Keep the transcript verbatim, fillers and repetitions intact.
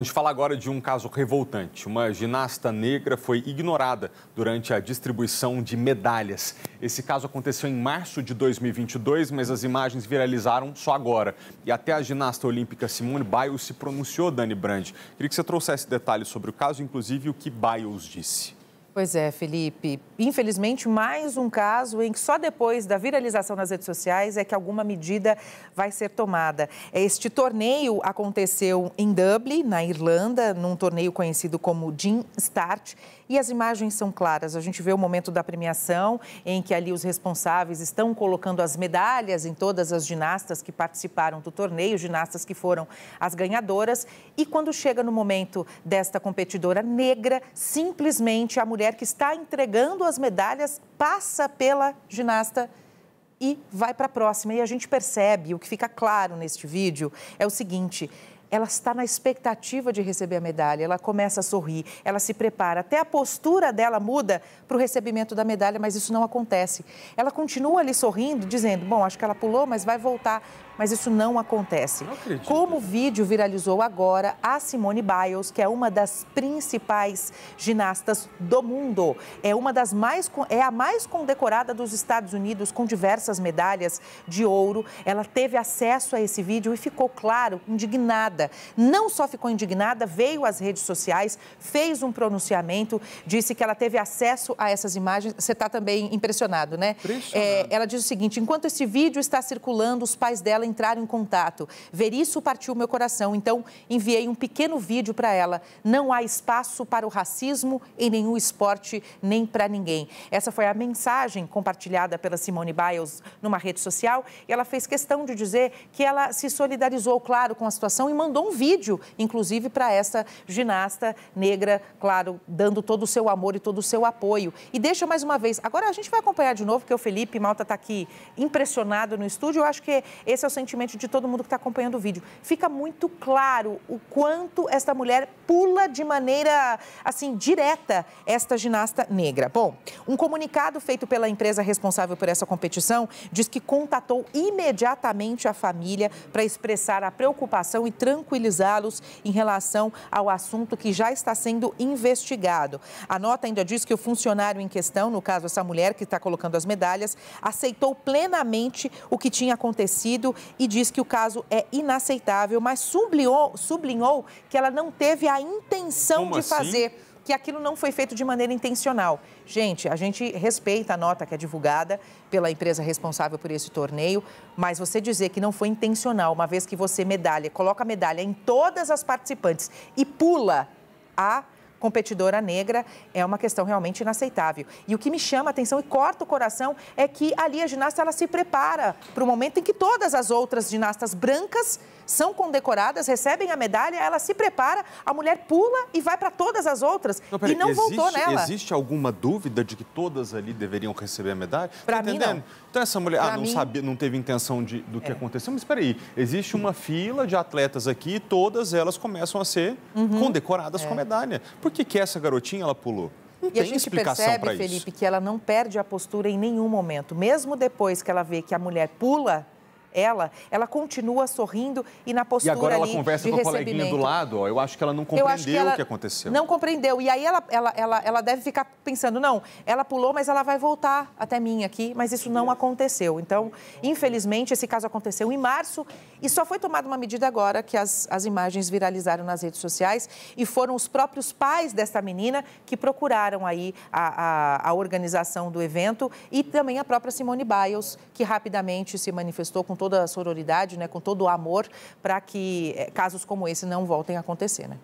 Vamos falar agora de um caso revoltante. Uma ginasta negra foi ignorada durante a distribuição de medalhas. Esse caso aconteceu em março de dois mil e vinte e dois, mas as imagens viralizaram só agora. E até a ginasta olímpica Simone Biles se pronunciou, Dani Brandi. Queria que você trouxesse detalhes sobre o caso, inclusive o que Biles disse. Pois é, Felipe. Infelizmente, mais um caso em que só depois da viralização nas redes sociais é que alguma medida vai ser tomada. Este torneio aconteceu em Dublin, na Irlanda, num torneio conhecido como Gym Start, e as imagens são claras. A gente vê o momento da premiação, em que ali os responsáveis estão colocando as medalhas em todas as ginastas que participaram do torneio, ginastas que foram as ganhadoras, e quando chega no momento desta competidora negra, simplesmente a mulher que está entregando as medalhas passa pela ginasta e vai para a próxima. E a gente percebe, o que fica claro neste vídeo é o seguinte: ela está na expectativa de receber a medalha, ela começa a sorrir, ela se prepara, até a postura dela muda para o recebimento da medalha, mas isso não acontece. Ela continua ali sorrindo, dizendo, bom, acho que ela pulou, mas vai voltar, mas isso não acontece. Não acredito. Como o vídeo viralizou agora, a Simone Biles, que é uma das principais ginastas do mundo, é, uma das mais, é a mais condecorada dos Estados Unidos, com diversas medalhas de ouro, ela teve acesso a esse vídeo e ficou, claro, indignada. Não só ficou indignada, veio às redes sociais, fez um pronunciamento, disse que ela teve acesso a essas imagens. Você está também impressionado, né? Impressionado. É, ela diz o seguinte: enquanto esse vídeo está circulando, os pais dela entraram em contato. Ver isso partiu meu coração, então enviei um pequeno vídeo para ela. Não há espaço para o racismo em nenhum esporte, nem para ninguém. Essa foi a mensagem compartilhada pela Simone Biles numa rede social, e ela fez questão de dizer que ela se solidarizou, claro, com a situação e mandou um vídeo, inclusive, para essa ginasta negra, claro, dando todo o seu amor e todo o seu apoio. E deixa mais uma vez, agora a gente vai acompanhar de novo, porque o Felipe Malta está aqui impressionado no estúdio. Eu acho que esse é o sentimento de todo mundo que está acompanhando o vídeo. Fica muito claro o quanto esta mulher pula de maneira, assim, direta esta ginasta negra. Bom, um comunicado feito pela empresa responsável por essa competição diz que contatou imediatamente a família para expressar a preocupação e tranquilizá-los em relação ao assunto, que já está sendo investigado. A nota ainda diz que o funcionário em questão, no caso essa mulher que está colocando as medalhas, aceitou plenamente o que tinha acontecido e diz que o caso é inaceitável, mas sublinhou, sublinhou que ela não teve a intenção Como de assim? fazer... que aquilo não foi feito de maneira intencional. Gente, a gente respeita a nota que é divulgada pela empresa responsável por esse torneio, mas você dizer que não foi intencional, uma vez que você medalha, coloca a medalha em todas as participantes e pula a competidora negra, é uma questão realmente inaceitável. E o que me chama a atenção e corta o coração é que ali a ginasta, ela se prepara para o momento em que todas as outras ginastas brancas são condecoradas, recebem a medalha, ela se prepara, a mulher pula e vai para todas as outras. Não, pera, e não existe, voltou nela. Existe alguma dúvida de que todas ali deveriam receber a medalha? Para mim, não. Então essa mulher ah, não, mim... sabia, não teve intenção de, do que é. aconteceu, mas espera aí, existe uma fila de atletas aqui e todas elas começam a ser uhum. condecoradas é. com medalha. Por que que essa garotinha, ela pulou? Não tem explicação para isso. E a gente percebe, Felipe, que ela não perde a postura em nenhum momento. Mesmo depois que ela vê que a mulher pula, ela, ela continua sorrindo e na postura ali de recebimento. E agora ela conversa com a coleguinha do lado, ó, eu acho que ela não compreendeu o que aconteceu. Não compreendeu. E aí ela, ela, ela, ela deve ficar pensando, não, ela pulou, mas ela vai voltar até mim aqui, mas isso não aconteceu. Então, infelizmente, esse caso aconteceu em março e só foi tomada uma medida agora que as, as imagens viralizaram nas redes sociais, e foram os próprios pais desta menina que procuraram aí a, a, a organização do evento, e também a própria Simone Biles, que rapidamente se manifestou com toda a sororidade, né, com todo o amor, para que casos como esse não voltem a acontecer, né?